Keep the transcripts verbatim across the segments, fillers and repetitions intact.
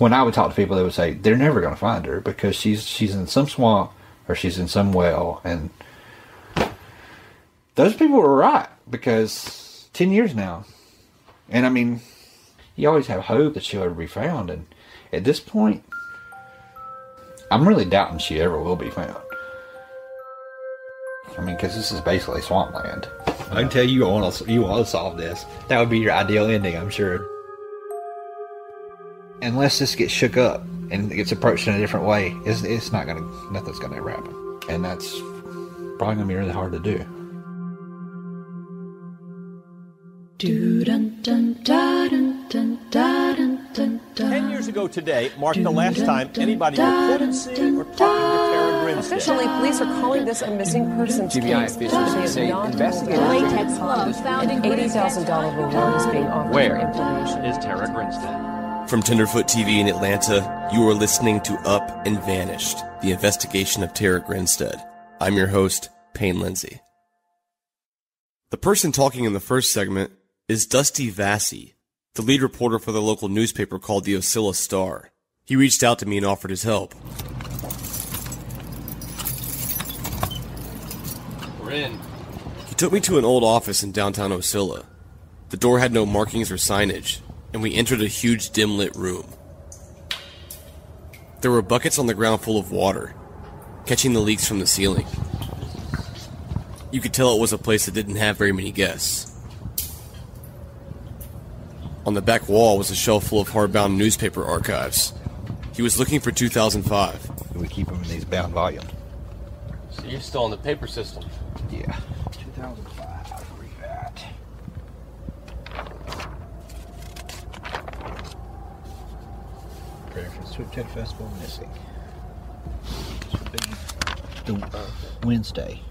when I would talk to people, they would say they're never going to find her because she's she's in some swamp or she's in some well. And those people were right, because ten years now. And, I mean, you always have hope that she'll ever be found. And at this point, I'm really doubting she ever will be found. I mean, because this is basically swampland. I can tell you, you want to, you want to solve this. That would be your ideal ending, I'm sure. Unless this gets shook up and gets approached in a different way, it's, it's not going to, nothing's going to ever happen. And that's probably going to be really hard to do. Ten years ago today marked the last time anybody reported seeing or talking to Tara Grinstead. Officially, police are calling this a missing persons case. G B I officials say investigators found an eighty thousand dollars reward is being offered. Where is Tara Grinstead? From Tenderfoot T V in Atlanta, you are listening to Up and Vanished, the investigation of Tara Grinstead. I'm your host, Payne Lindsay. The person talking in the first segment is Dusty Vassey, the lead reporter for the local newspaper called the Ocilla Star. He reached out to me and offered his help. We're in. He took me to an old office in downtown Ocilla. The door had no markings or signage, and we entered a huge dim-lit room. There were buckets on the ground full of water, catching the leaks from the ceiling. You could tell it was a place that didn't have very many guests. On the back wall was a shelf full of hardbound newspaper archives. He was looking for two thousand five. We keep them in these bound volumes. So you're still in the paper system? Yeah. two thousand five, I'll read that. Reference to a Ted Festival missing. Wednesday.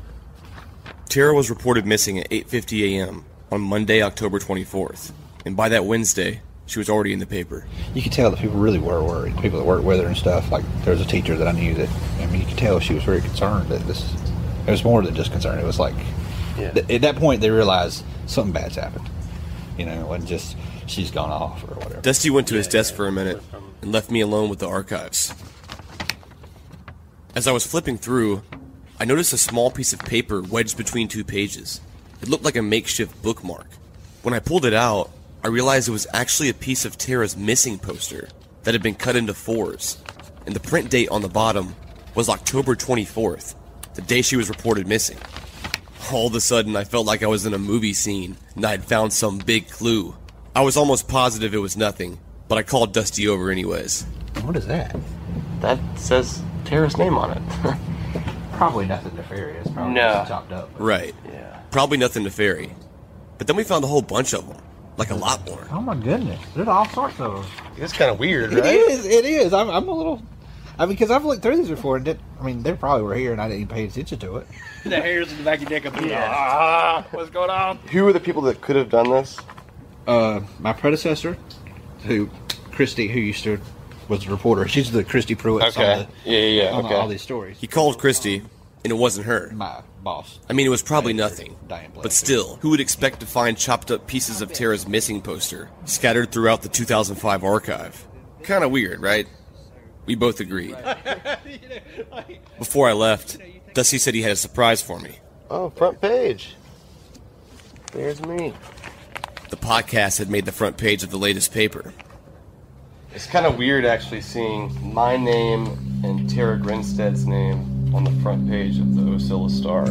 Tara was reported missing at eight fifty a m on Monday, October twenty-fourth, and by that Wednesday, she was already in the paper. You could tell that people really were worried, people that worked with her and stuff. Like, there was a teacher that I knew that, I mean, you could tell she was very concerned that this, it was more than just concern. It was like, yeah. th- at that point, they realized something bad's happened. You know, it wasn't just, she's gone off or whatever. Dusty went to his yeah, desk yeah. for a minute and left me alone with the archives. As I was flipping through, I noticed a small piece of paper wedged between two pages. It looked like a makeshift bookmark. When I pulled it out, I realized it was actually a piece of Tara's missing poster that had been cut into fours, and the print date on the bottom was October twenty-fourth, the day she was reported missing. All of a sudden, I felt like I was in a movie scene, and I had found some big clue. I was almost positive it was nothing, but I called Dusty over anyways. What is that? That says Tara's name on it. Probably nothing nefarious. Probably no. Just chopped up. Right. Yeah. Probably nothing nefarious. But then we found a whole bunch of them. Like a lot more. Oh my goodness. There's all sorts of them. It's kind of weird, right? It is. It is. I'm, I'm a little... I mean, because I've looked through these before and did, I mean, they probably were here and I didn't even pay attention to it. The hairs in the back of your neck up. Yeah. Ah, what's going on? Who were the people that could have done this? Uh, my predecessor, who, Christy, who used to... was a reporter. She's the Christy Pruitt. Okay. The, yeah, yeah, yeah. On okay. all these stories. He called Christy, and it wasn't her. My boss. I mean, it was probably nothing. But still, who would expect to find chopped up pieces of Tara's missing poster scattered throughout the two thousand five archive? Kind of weird, right? We both agreed. Before I left, Dusty said he had a surprise for me. Oh, front page. There's me. The podcast had made the front page of the latest paper. It's kind of weird actually seeing my name and Tara Grinstead's name on the front page of the Ocilla Star.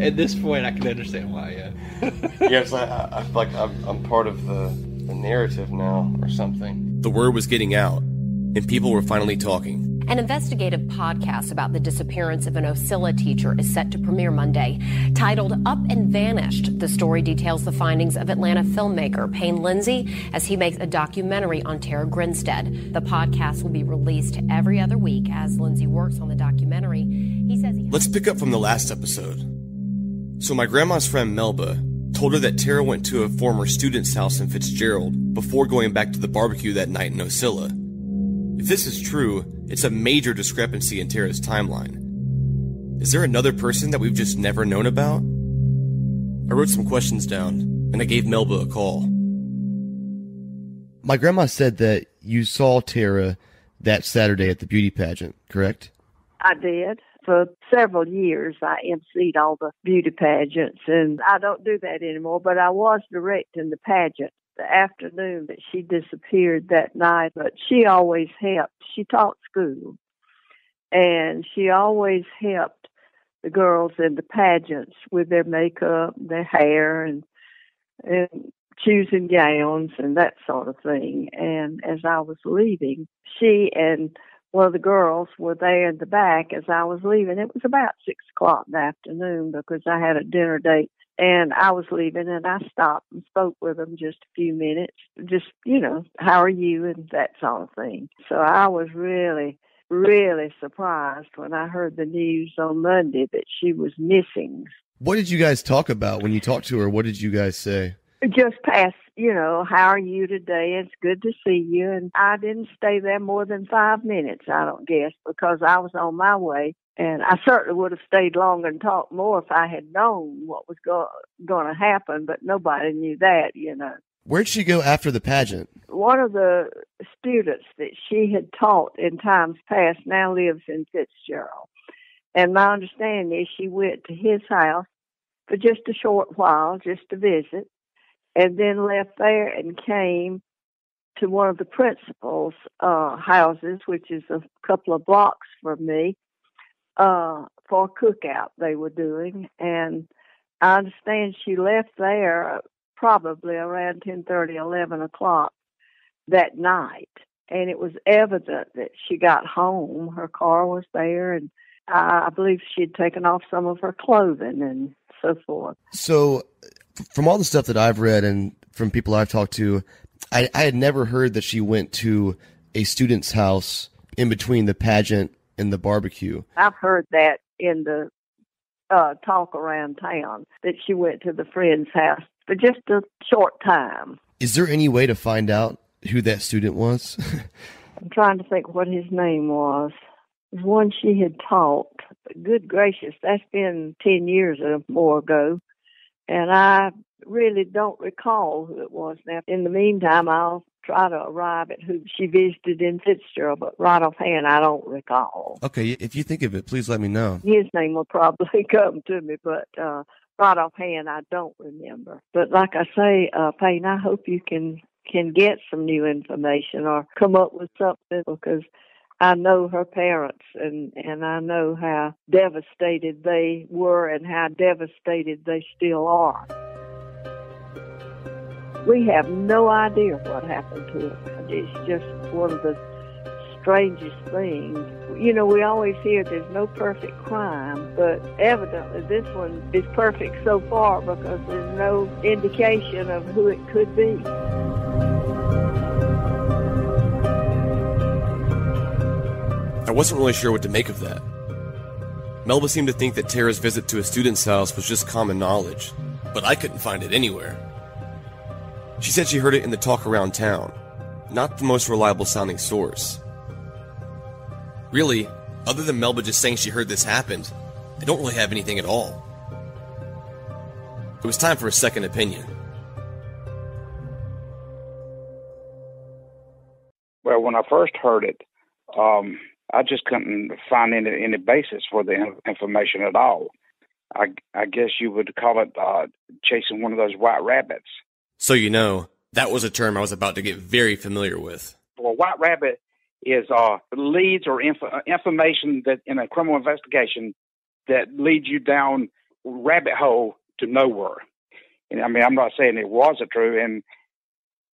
At this point, I can understand why, yeah. Yes, I, I feel like I'm, I'm part of the, the narrative now or something. The word was getting out, and people were finally talking. An investigative podcast about the disappearance of an Ocilla teacher is set to premiere Monday. Titled Up and Vanished, the story details the findings of Atlanta filmmaker Payne Lindsay as he makes a documentary on Tara Grinstead. The podcast will be released every other week as Lindsay works on the documentary. He says he Let's pick up from the last episode. So my grandma's friend Melba told her that Tara went to a former student's house in Fitzgerald before going back to the barbecue that night in Ocilla. If this is true, it's a major discrepancy in Tara's timeline. Is there another person that we've just never known about? I wrote some questions down, and I gave Melba a call. My grandma said that you saw Tara that Saturday at the beauty pageant, correct? I did. For several years, I emceed all the beauty pageants, and I don't do that anymore, but I was directing the pageant the afternoon that she disappeared that night, but she always helped. She taught school, and she always helped the girls in the pageants with their makeup, their hair, and, and choosing gowns and that sort of thing. And as I was leaving, she and Well, the girls were there in the back as I was leaving. It was about six o'clock in the afternoon because I had a dinner date, and I was leaving, and I stopped and spoke with them just a few minutes, just, you know, how are you and that sort of thing. So I was really, really surprised when I heard the news on Monday that she was missing. What did you guys talk about when you talked to her? What did you guys say? Just past, you know, how are you today? It's good to see you. And I didn't stay there more than five minutes, I don't guess, because I was on my way. And I certainly would have stayed longer and talked more if I had known what was go- going to happen, but nobody knew that, you know. Where'd she go after the pageant? One of the students that she had taught in times past now lives in Fitzgerald. And my understanding is she went to his house for just a short while, just to visit, and then left there and came to one of the principal's uh, houses, which is a couple of blocks from me, uh, for a cookout they were doing. And I understand she left there probably around ten thirty, eleven o'clock that night. And it was evident that she got home. Her car was there, and I believe she had taken off some of her clothing and so forth. So... From all the stuff that I've read and from people I've talked to, I, I had never heard that she went to a student's house in between the pageant and the barbecue. I've heard that in the uh, talk around town, that she went to the friend's house for just a short time. Is there any way to find out who that student was? I'm trying to think what his name was. It was one she had taught. Good gracious, that's been ten years or more ago. And I really don't recall who it was now. In the meantime, I'll try to arrive at who she visited in Fitzgerald, but right offhand, I don't recall. Okay, if you think of it, please let me know. His name will probably come to me, but uh, right offhand, I don't remember. But like I say, uh, Payne, I hope you can, can get some new information or come up with something, because I know her parents, and, and I know how devastated they were and how devastated they still are. We have no idea what happened to her. It's just one of the strangest things. You know, we always hear there's no perfect crime, but evidently this one is perfect so far because there's no indication of who it could be. I wasn't really sure what to make of that. Melba seemed to think that Tara's visit to a student's house was just common knowledge, but I couldn't find it anywhere. She said she heard it in the talk around town, not the most reliable sounding source. Really, other than Melba just saying she heard this happened, I don't really have anything at all. It was time for a second opinion. Well, when I first heard it, um... I just couldn't find any, any basis for the information at all. I, I guess you would call it uh, chasing one of those white rabbits. So you know, that was a term I was about to get very familiar with. Well, white rabbit is uh, leads or inf- information that in a criminal investigation that leads you down rabbit hole to nowhere. And I mean, I'm not saying it wasn't true, and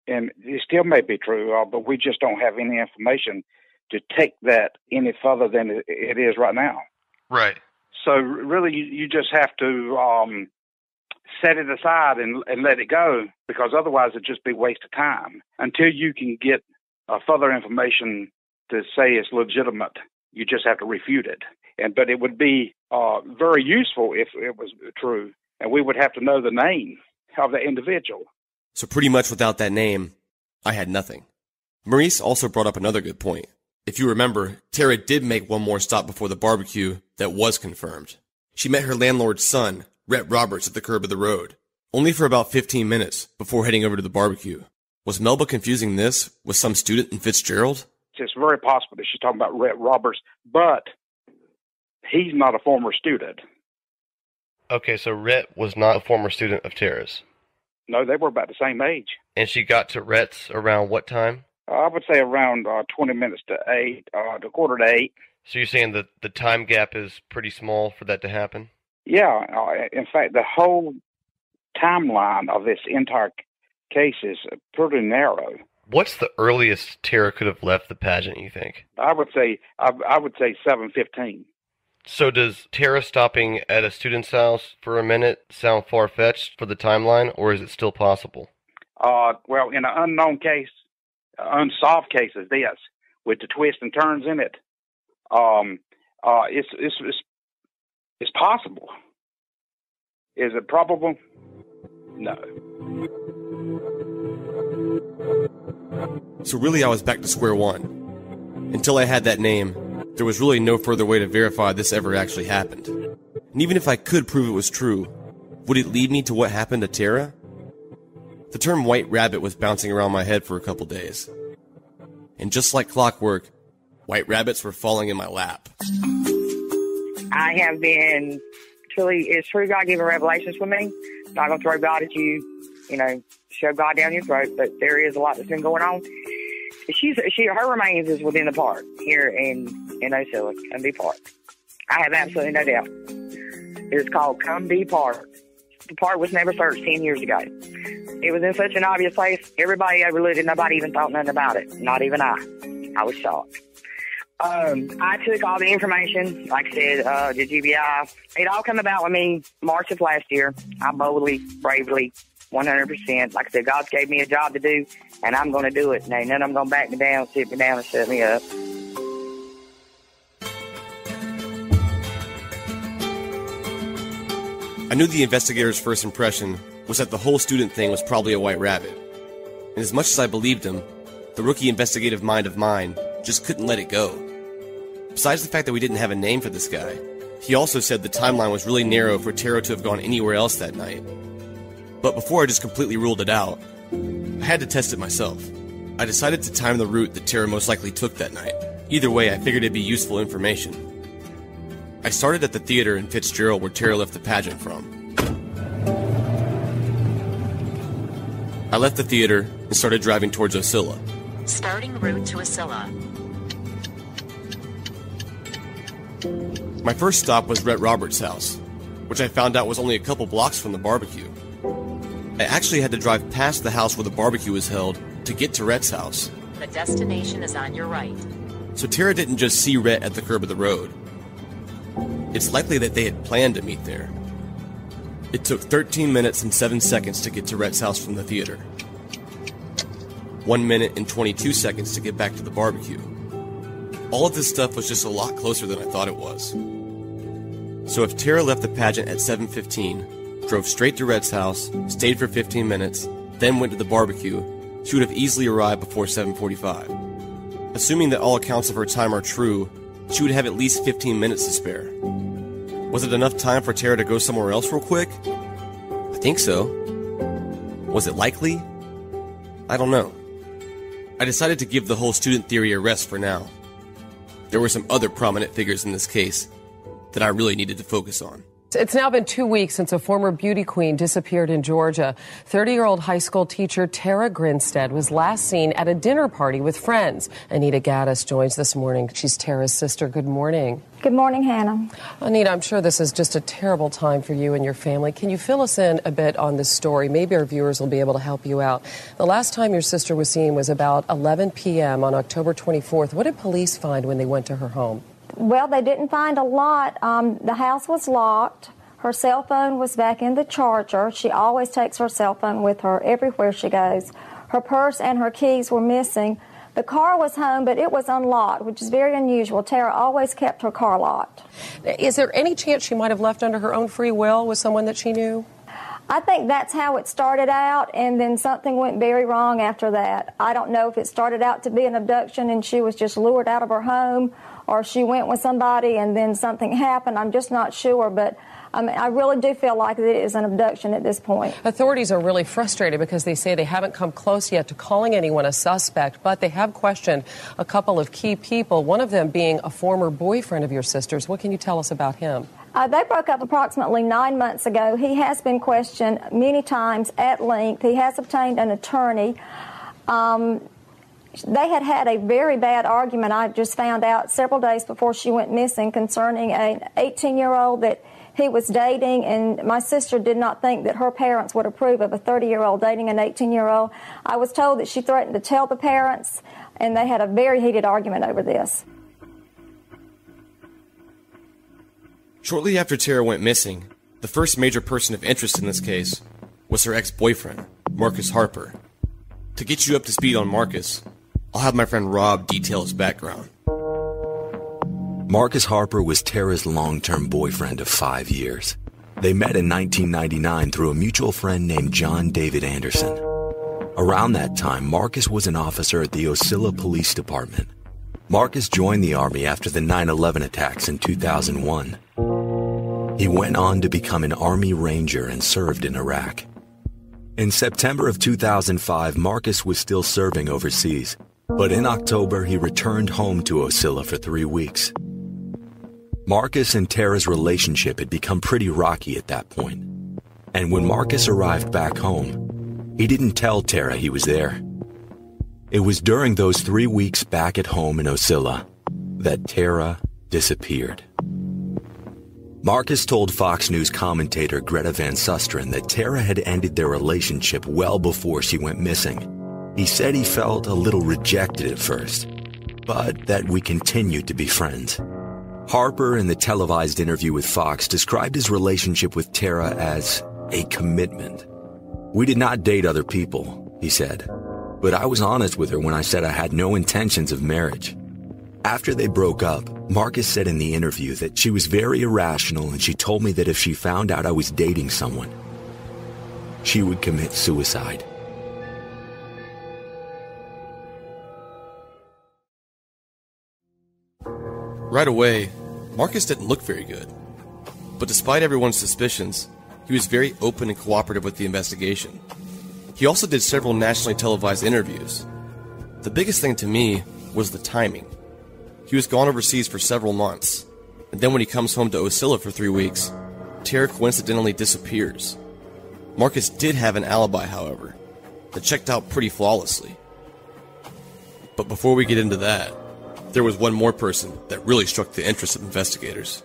and it still may be true, uh, but we just don't have any information to take that any further than it is right now. Right. So really, you, you just have to um, set it aside and, and let it go, because otherwise it'd just be a waste of time. Until you can get uh, further information to say it's legitimate, you just have to refute it. And but it would be uh, very useful if it was true, and we would have to know the name of the individual. So pretty much without that name, I had nothing. Maurice also brought up another good point. If you remember, Tara did make one more stop before the barbecue that was confirmed. She met her landlord's son, Rhett Roberts, at the curb of the road, only for about fifteen minutes before heading over to the barbecue. Was Melba confusing this with some student in Fitzgerald? It's very possible that she's talking about Rhett Roberts, but he's not a former student. Okay, so Rhett was not a former student of Tara's. No, they were about the same age. And she got to Rhett's around what time? I would say around uh, twenty minutes to eight, uh, to quarter to eight. So you're saying that the time gap is pretty small for that to happen? Yeah. Uh, in fact, the whole timeline of this entire case is pretty narrow. What's the earliest Tara could have left the pageant, you think? I would say I, I would say seven fifteen. So does Tara stopping at a student's house for a minute sound far-fetched for the timeline, or is it still possible? Uh, well, in an unknown case, unsolved case as this, with the twists and turns in it, um, uh, it's, it's, it's, it's possible. Is it probable? No. So really, I was back to square one. Until I had that name, there was really no further way to verify this ever actually happened. And even if I could prove it was true, would it lead me to what happened to Tara? The term white rabbit was bouncing around my head for a couple days. And just like clockwork, white rabbits were falling in my lap. I have been truly, it's true God giving revelations for me. I'm not going to throw God at you, you know, shove God down your throat, but there is a lot that's been going on. She's, she, her remains is within the park here in, in Ocilla, Come Be Park. I have absolutely no doubt. It's called Come Be Park. The park was never searched ten years ago. It was in such an obvious place, everybody overlooked it, nobody even thought nothing about it. Not even I. I was shocked. Um, I took all the information, like I said, uh, the G B I. It all came about with me March of last year. I boldly, bravely, one hundred percent. Like I said, God's gave me a job to do, and I'm going to do it. And ain't none of them going to back me down, sit me down, and shut me up. I knew the investigator's first impression was that the whole student thing was probably a white rabbit. And as much as I believed him, the rookie investigative mind of mine just couldn't let it go. Besides the fact that we didn't have a name for this guy, he also said the timeline was really narrow for Tara to have gone anywhere else that night. But before I just completely ruled it out, I had to test it myself. I decided to time the route that Tara most likely took that night. Either way, I figured it'd be useful information. I started at the theater in Fitzgerald where Tara left the pageant from. I left the theater and started driving towards Ocilla. Starting route to Ocilla. My first stop was Rhett Roberts' house, which I found out was only a couple blocks from the barbecue. I actually had to drive past the house where the barbecue was held to get to Rhett's house. The destination is on your right. So Tara didn't just see Rhett at the curb of the road. It's likely that they had planned to meet there. It took thirteen minutes and seven seconds to get to Rhett's house from the theater. one minute and twenty-two seconds to get back to the barbecue. All of this stuff was just a lot closer than I thought it was. So if Tara left the pageant at seven fifteen, drove straight to Rhett's house, stayed for fifteen minutes, then went to the barbecue, she would have easily arrived before seven forty-five. Assuming that all accounts of her time are true, she would have at least fifteen minutes to spare. Was it enough time for Tara to go somewhere else real quick? I think so. Was it likely? I don't know. I decided to give the whole student theory a rest for now. There were some other prominent figures in this case that I really needed to focus on. It's now been two weeks since a former beauty queen disappeared in Georgia. thirty-year-old high school teacher Tara Grinstead was last seen at a dinner party with friends. Anita Gaddis joins this morning. She's Tara's sister. Good morning. Good morning, Hannah. Anita, I'm sure this is just a terrible time for you and your family. Can you fill us in a bit on this story? Maybe our viewers will be able to help you out. The last time your sister was seen was about eleven p m on October twenty-fourth. What did police find when they went to her home? Well, they didn't find a lot. Um, the house was locked. Her cell phone was back in the charger. She always takes her cell phone with her everywhere she goes. Her purse and her keys were missing. The car was home, but it was unlocked, which is very unusual. Tara always kept her car locked. Is there any chance she might have left under her own free will with someone that she knew? I think that's how it started out, and then something went very wrong after that. I don't know if it started out to be an abduction and she was just lured out of her home, or she went with somebody and then something happened. I'm just not sure, but I mean, I really do feel like that it is an abduction at this point. Authorities are really frustrated because they say they haven't come close yet to calling anyone a suspect, but they have questioned a couple of key people, one of them being a former boyfriend of your sister's. What can you tell us about him? Uh, they broke up approximately nine months ago. He has been questioned many times at length. He has obtained an attorney. Um, they had had a very bad argument, I just found out, several days before she went missing concerning an eighteen-year-old that he was dating, and my sister did not think that her parents would approve of a thirty-year-old dating an eighteen-year-old. I was told that she threatened to tell the parents, and they had a very heated argument over this. Shortly after Tara went missing, the first major person of interest in this case was her ex-boyfriend, Marcus Harper. To get you up to speed on Marcus, I'll have my friend Rob detail his background. Marcus Harper was Tara's long-term boyfriend of five years. They met in nineteen ninety-nine through a mutual friend named John David Anderson. Around that time, Marcus was an officer at the Ocilla Police Department. Marcus joined the Army after the nine eleven attacks in two thousand one. He went on to become an Army Ranger and served in Iraq. In September of two thousand five, Marcus was still serving overseas, but in October he returned home to Ocilla for three weeks. Marcus and Tara's relationship had become pretty rocky at that point, and when Marcus arrived back home, he didn't tell Tara he was there. It was during those three weeks back at home in Ocilla that Tara disappeared. Marcus told Fox News commentator Greta Van Susteren that Tara had ended their relationship well before she went missing. He said he felt a little rejected at first, but that we continued to be friends. Harper, in the televised interview with Fox, described his relationship with Tara as a commitment. "We did not date other people," he said, "but I was honest with her when I said I had no intentions of marriage." After they broke up, Marcus said in the interview that she was very irrational and she told me that if she found out I was dating someone, she would commit suicide. Right away, Marcus didn't look very good. But despite everyone's suspicions, he was very open and cooperative with the investigation. He also did several nationally televised interviews. The biggest thing to me was the timing. He was gone overseas for several months, and then when he comes home to Ocilla for three weeks, Tara coincidentally disappears. Marcus did have an alibi, however, that checked out pretty flawlessly. But before we get into that, there was one more person that really struck the interest of investigators.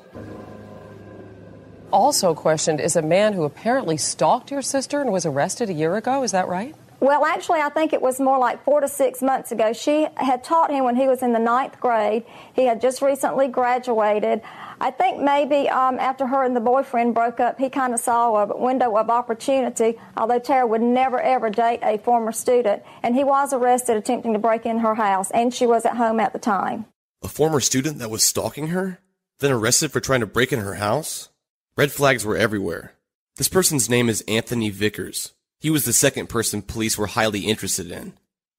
Also questioned is a man who apparently stalked your sister and was arrested a year ago, is that right? Well, actually, I think it was more like four to six months ago. She had taught him when he was in the ninth grade. He had just recently graduated. I think maybe um, after her and the boyfriend broke up, he kind of saw a window of opportunity, although Tara would never, ever date a former student. And he was arrested attempting to break in her house, and she was at home at the time. A former student that was stalking her? Then arrested for trying to break in her house? Red flags were everywhere. This person's name is Anthony Vickers. He was the second person police were highly interested in.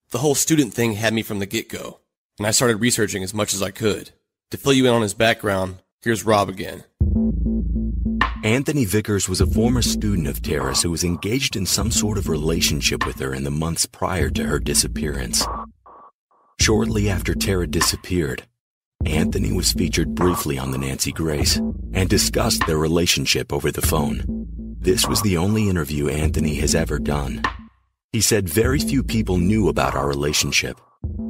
The whole student thing had me from the get-go, and I started researching as much as I could. To fill you in on his background, here's Rob again. Anthony Vickers was a former student of Tara's who was engaged in some sort of relationship with her in the months prior to her disappearance. Shortly after Tara disappeared, Anthony was featured briefly on the Nancy Grace and discussed their relationship over the phone. This was the only interview Anthony has ever done. He said, "Very few people knew about our relationship.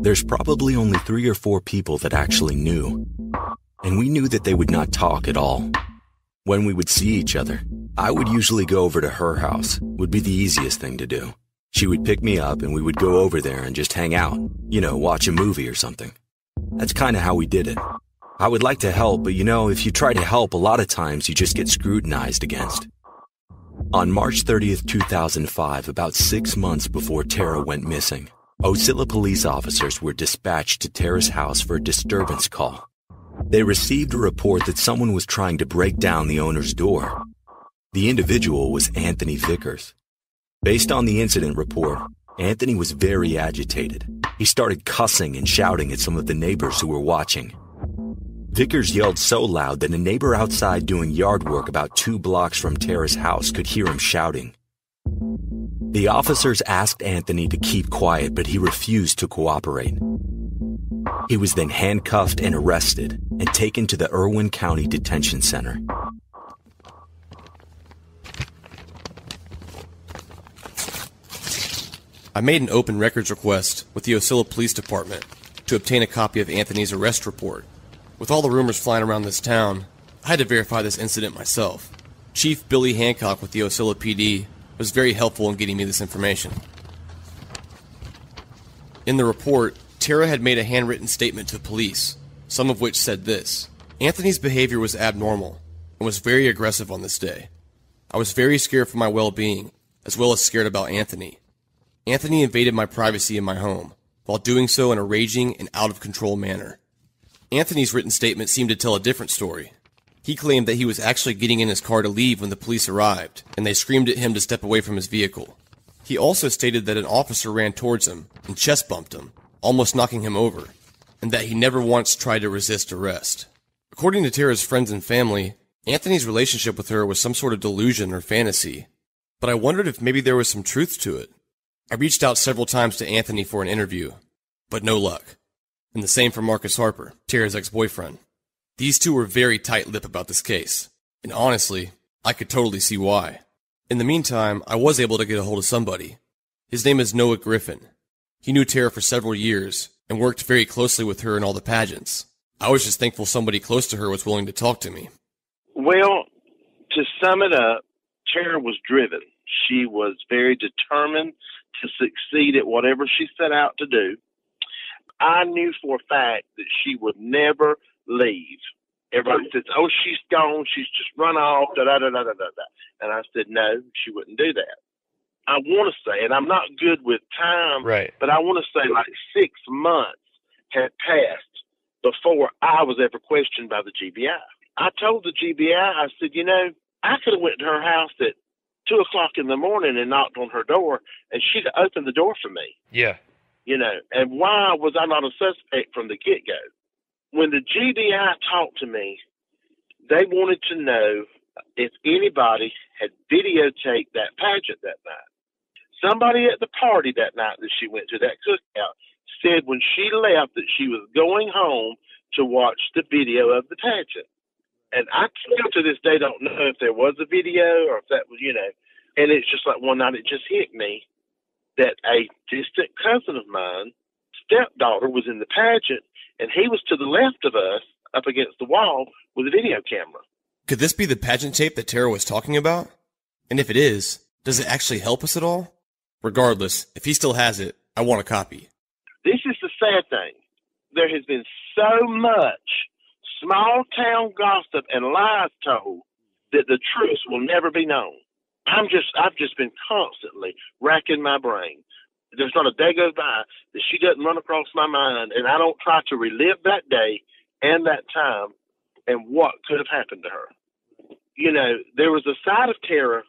There's probably only three or four people that actually knew. And we knew that they would not talk at all. When we would see each other, I would usually go over to her house. Would be the easiest thing to do. She would pick me up and we would go over there and just hang out. You know, watch a movie or something. That's kind of how we did it. I would like to help, but you know, if you try to help, a lot of times you just get scrutinized against." On March thirtieth, two thousand five, about six months before Tara went missing, Ocilla police officers were dispatched to Tara's house for a disturbance call. They received a report that someone was trying to break down the owner's door. The individual was Anthony Vickers. Based on the incident report, Anthony was very agitated. He started cussing and shouting at some of the neighbors who were watching. Vickers yelled so loud that a neighbor outside doing yard work about two blocks from Tara's house could hear him shouting. The officers asked Anthony to keep quiet, but he refused to cooperate. He was then handcuffed and arrested and taken to the Irwin County Detention Center. I made an open records request with the Ocilla Police Department to obtain a copy of Anthony's arrest report. With all the rumors flying around this town, I had to verify this incident myself. Chief Billy Hancock with the Ocilla P D was very helpful in getting me this information. In the report, Tara had made a handwritten statement to the police, some of which said this: Anthony's behavior was abnormal and was very aggressive on this day. I was very scared for my well-being, as well as scared about Anthony. Anthony invaded my privacy in my home, while doing so in a raging and out-of-control manner. Anthony's written statement seemed to tell a different story. He claimed that he was actually getting in his car to leave when the police arrived, and they screamed at him to step away from his vehicle. He also stated that an officer ran towards him and chest bumped him, almost knocking him over, and that he never once tried to resist arrest. According to Tara's friends and family, Anthony's relationship with her was some sort of delusion or fantasy, but I wondered if maybe there was some truth to it. I reached out several times to Anthony for an interview, but no luck. And the same for Marcus Harper, Tara's ex-boyfriend. These two were very tight-lipped about this case, and honestly, I could totally see why. In the meantime, I was able to get a hold of somebody. His name is Noah Griffin. He knew Tara for several years and worked very closely with her in all the pageants. I was just thankful somebody close to her was willing to talk to me. Well, to sum it up, Tara was driven. She was very determined to succeed at whatever she set out to do. I knew for a fact that she would never leave. Everybody says, oh, she's gone, she's just run off, da-da-da-da-da-da. And I said, no, she wouldn't do that. I want to say, and I'm not good with time, right, but I want to say like six months had passed before I was ever questioned by the G B I. I told the G B I, I said, you know, I could have went to her house at two o'clock in the morning and knocked on her door, and she'd opened the door for me. Yeah. You know, and why was I not a suspect from the get-go? When the G B I talked to me, they wanted to know if anybody had videotaped that pageant that night. Somebody at the party that night that she went to, that cookout, said when she left that she was going home to watch the video of the pageant. And I still to this day don't know if there was a video or if that was, you know. And it's just like one night it just hit me that a distant cousin of mine, stepdaughter, was in the pageant, and he was to the left of us up against the wall with a video camera. Could this be the pageant tape that Tara was talking about? And if it is, does it actually help us at all? Regardless, if he still has it, I want a copy. This is the sad thing. There has been so much small-town gossip and lies told that the truth will never be known. I'm just, I've just been constantly racking my brain. There's not a day goes by that she doesn't run across my mind, and I don't try to relive that day and that time and what could have happened to her. You know, there was a side of Tara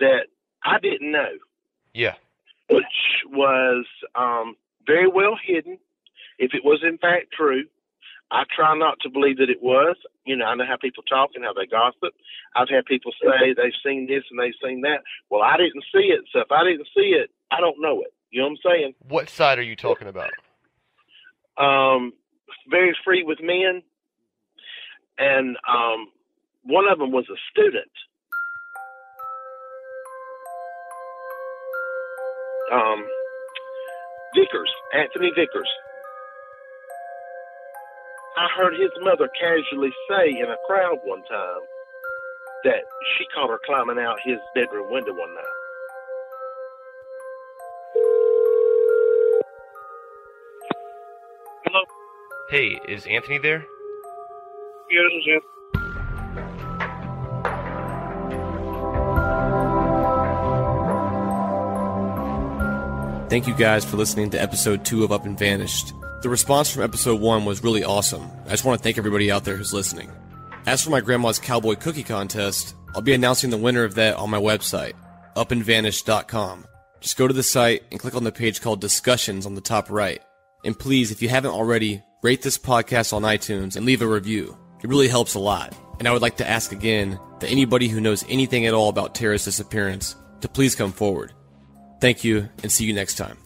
that I didn't know. Yeah. Which was um, very well hidden, if it was in fact true. I try not to believe that it was. You know, I know how people talk and how they gossip. I've had people say they've seen this and they've seen that. Well, I didn't see it, so if I didn't see it, I don't know it. You know what I'm saying? What side are you talking about? Um, very free with men. And um, one of them was a student. Um, Vickers, Anthony Vickers. I heard his mother casually say in a crowd one time that she caught her climbing out his bedroom window one night. Hello? Hey, is Anthony there? Yeah, this is him. Thank you guys for listening to episode two of Up and Vanished. The response from episode one was really awesome. I just want to thank everybody out there who's listening. As for my grandma's cowboy cookie contest, I'll be announcing the winner of that on my website, up and vanished dot com. Just go to the site and click on the page called Discussions on the top right. And please, if you haven't already, rate this podcast on iTunes and leave a review. It really helps a lot. And I would like to ask again that anybody who knows anything at all about Tara's disappearance to please come forward. Thank you, and see you next time.